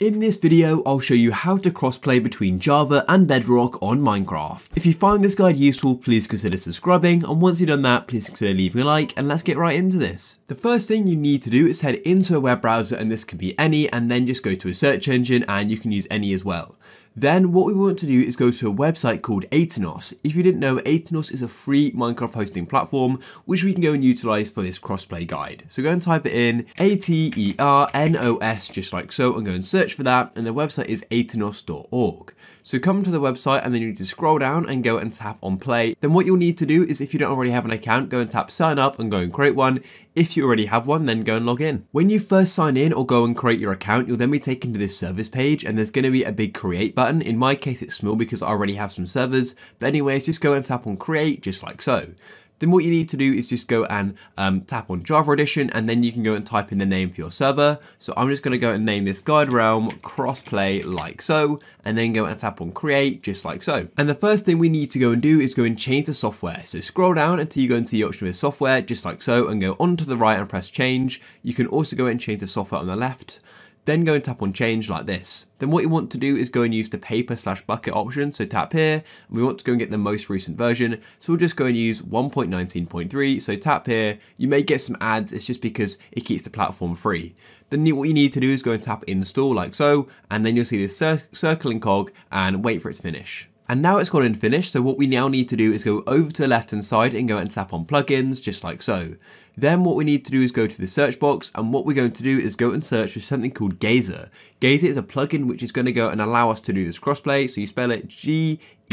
In this video, I'll show you how to crossplay between Java and Bedrock on Minecraft. If you find this guide useful, please consider subscribing, and once you've done that, please consider leaving a like, and let's get right into this. The first thing you need to do is head into a web browser, and this can be any, and then just go to a search engine, and you can use any as well. Then what we want to do is go to a website called Aternos. If you didn't know, Aternos is a free Minecraft hosting platform, which we can go and utilize for this crossplay guide. So go and type it in, A-T-E-R-N-O-S, just like so, and go and search for that, and the website is aternos.org. So come to the website, and then you need to scroll down and go and tap on play. Then what you'll need to do is, if you don't already have an account, go and tap sign up and go and create one. If you already have one, then go and log in. When you first sign in or go and create your account, you'll then be taken to this service page, and there's going to be a big create button. In my case, it's small because I already have some servers, but anyways, just go and tap on create, just like so. Then what you need to do is just go and tap on Java Edition, and then you can go and type in the name for your server. So I'm just going to go and name this Guide Realm Crossplay, like so, and then go and tap on Create, just like so. And the first thing we need to go and do is go and change the software. So scroll down until you go into the option with software, just like so, and go onto the right and press change. You can also go and change the software on the left. Then go and tap on change like this. Then what you want to do is go and use the paper/bucket option. So tap here, and we want to go and get the most recent version. So we'll just go and use 1.19.3. So tap here, you may get some ads. It's just because it keeps the platform free. Then what you need to do is go and tap install like so, and then you'll see this circling cog and wait for it to finish. And now it's gone and finished, so what we now need to do is go over to the left hand side and go and tap on plugins, just like so. Then what we need to do is go to the search box, and what we're going to do is go and search for something called Geyser. Geyser is a plugin which is going to go and allow us to do this crossplay, so you spell it G-E-Y-S-E-R,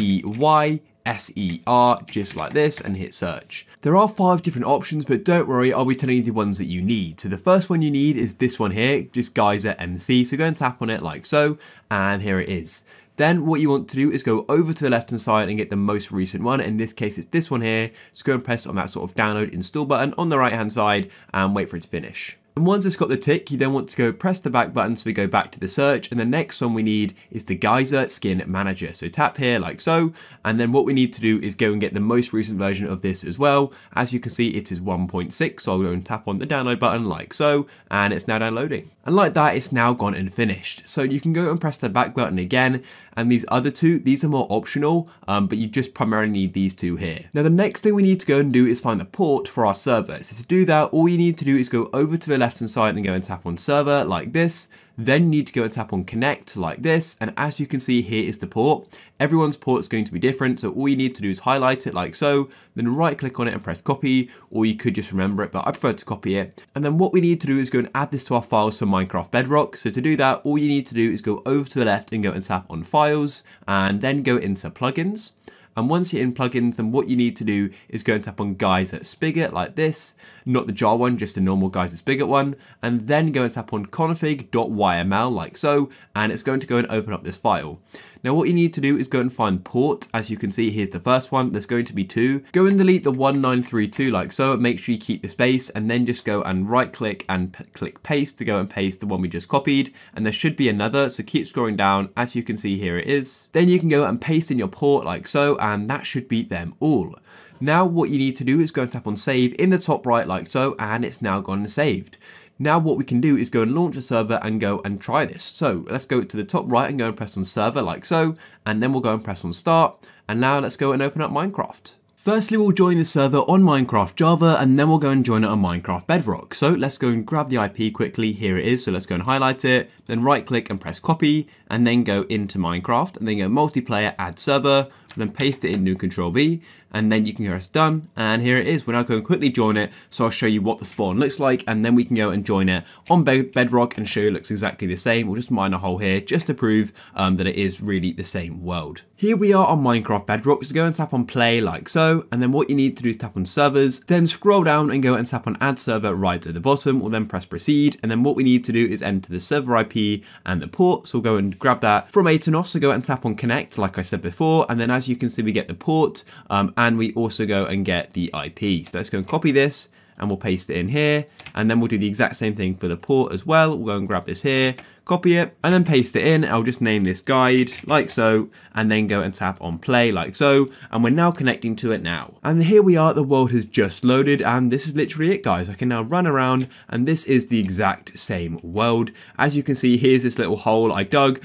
just like this, and hit search. There are 5 different options, but don't worry, I'll be telling you the ones that you need. So the first one you need is this one here, just Geyser MC, so go and tap on it like so, and here it is. Then what you want to do is go over to the left hand side and get the most recent one. In this case, it's this one here. So go and press on that sort of download install button on the right hand side and wait for it to finish. And once it's got the tick, you then want to go press the back button, so we go back to the search, and the next one we need is the Geyser Skin Manager. So tap here like so, and then what we need to do is go and get the most recent version of this as well. As you can see, it is 1.6, so I'll go and tap on the download button like so, and it's now downloading. And like that, it's now gone and finished. So you can go and press the back button again, and these other two, these are more optional, but you just primarily need these two here. Now the next thing we need to go and do is find the port for our server. So to do that, all you need to do is go over to the left-hand side and go and tap on server like this. Then you need to go and tap on connect like this, and as you can see, here is the port. Everyone's port is going to be different, so all you need to do is highlight it like so, then right click on it and press copy, or you could just remember it, but I prefer to copy it. And then what we need to do is go and add this to our files for Minecraft Bedrock. So to do that, all you need to do is go over to the left and go and tap on files, and then go into plugins. And once you're in plugins, then what you need to do is go and tap on Geyser Spigot like this, not the jar one, just the normal Geyser Spigot one, and then go and tap on config.yml like so, and it's going to go and open up this file. Now what you need to do is go and find port. As you can see, here's the first one, there's going to be 2. Go and delete the 1932 like so, make sure you keep the space, and then just go and right click and click paste to go and paste the one we just copied, and there should be another, so keep scrolling down, as you can see here it is. Then you can go and paste in your port like so, and that should be them all. Now what you need to do is go and tap on save in the top right like so, and it's now gone and saved. Now what we can do is go and launch a server and go and try this. So let's go to the top right and go and press on server like so, and then we'll go and press on start, and now let's go and open up Minecraft. Firstly, we'll join the server on Minecraft Java, and then we'll go and join it on Minecraft Bedrock. So let's go and grab the IP quickly. Here it is. So let's go and highlight it, then right click and press copy, and then go into Minecraft, and then go multiplayer, add server, and then paste it in new control V, and then you can press done. And here it is. We're now going to quickly join it. So I'll show you what the spawn looks like, and then we can go and join it on Bedrock and show you it looks exactly the same. We'll just mine a hole here just to prove that it is really the same world. Here we are on Minecraft Bedrock. So go and tap on play like so. And then what you need to do is tap on servers, then scroll down and go and tap on add server right at the bottom. We'll then press proceed, and then what we need to do is enter the server IP and the port. So we'll go and grab that from Aternos, so go and tap on connect like I said before, and then as you can see, we get the port and we also go and get the IP. So let's go and copy this, and we'll paste it in here, and then we'll do the exact same thing for the port as well. We'll go and grab this here, copy it, and then paste it in. I'll just name this guide, like so, and then go and tap on play, like so, and we're now connecting to it now. And here we are, the world has just loaded, and this is literally it, guys. I can now run around, and this is the exact same world. As you can see, here's this little hole I dug,